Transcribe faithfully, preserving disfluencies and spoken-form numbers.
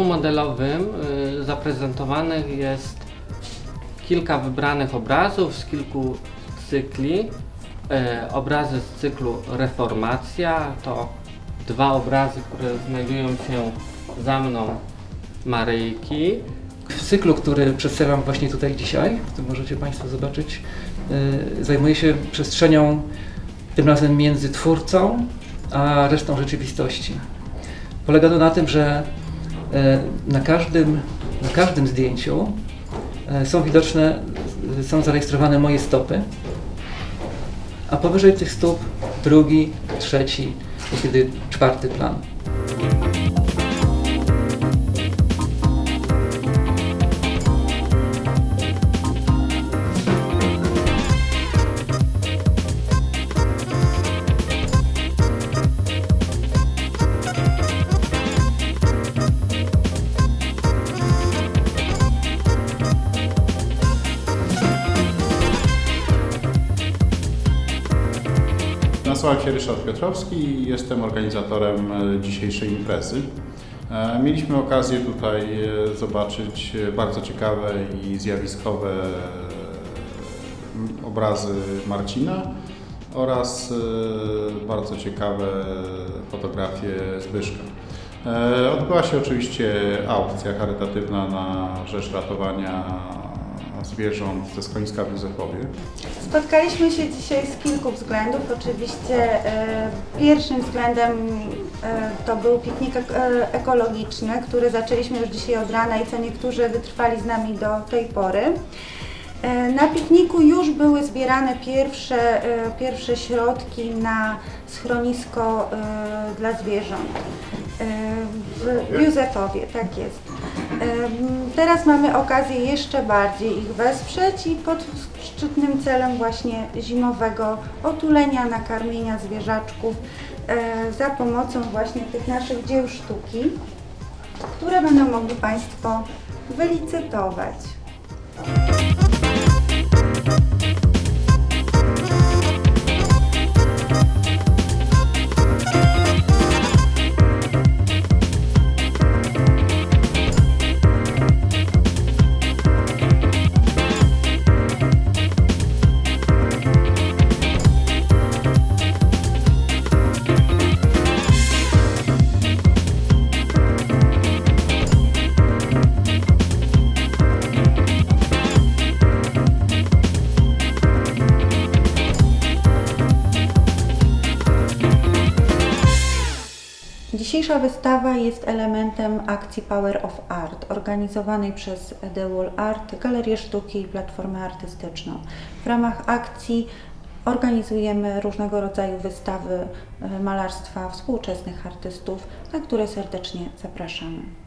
domu modelowym zaprezentowanych jest kilka wybranych obrazów z kilku cykli. Obrazy z cyklu Reformacja, to dwa obrazy, które znajdują się za mną Maryjki. W cyklu, który przedstawiam właśnie tutaj dzisiaj, to możecie Państwo zobaczyć, zajmuję się przestrzenią tym razem między twórcą a resztą rzeczywistości. Polega to na tym, że na każdym, na każdym zdjęciu są widoczne, są zarejestrowane moje stopy, a powyżej tych stóp drugi, trzeci, kiedy czwarty plan. Nazywam się Ryszard Piotrowski i jestem organizatorem dzisiejszej imprezy. Mieliśmy okazję tutaj zobaczyć bardzo ciekawe i zjawiskowe obrazy Marcina oraz bardzo ciekawe fotografie Zbyszka. Odbyła się oczywiście aukcja charytatywna na rzecz ratowania zwierząt ze schroniska w Józefowie. Spotkaliśmy się dzisiaj z kilku względów. Oczywiście e, pierwszym względem e, to był piknik ek ekologiczny, który zaczęliśmy już dzisiaj od rana i co niektórzy wytrwali z nami do tej pory. E, na pikniku już były zbierane pierwsze, e, pierwsze środki na schronisko e, dla zwierząt e, w Józefowie, tak jest. Teraz mamy okazję jeszcze bardziej ich wesprzeć i pod szczytnym celem właśnie zimowego otulenia, nakarmienia zwierzaczków za pomocą właśnie tych naszych dzieł sztuki, które będą mogli Państwo wylicytować. Dzisiejsza wystawa jest elementem akcji Power of Art, organizowanej przez E D Wall Art, Galerię Sztuki i Platformę Artystyczną. W ramach akcji organizujemy różnego rodzaju wystawy malarstwa współczesnych artystów, na które serdecznie zapraszamy.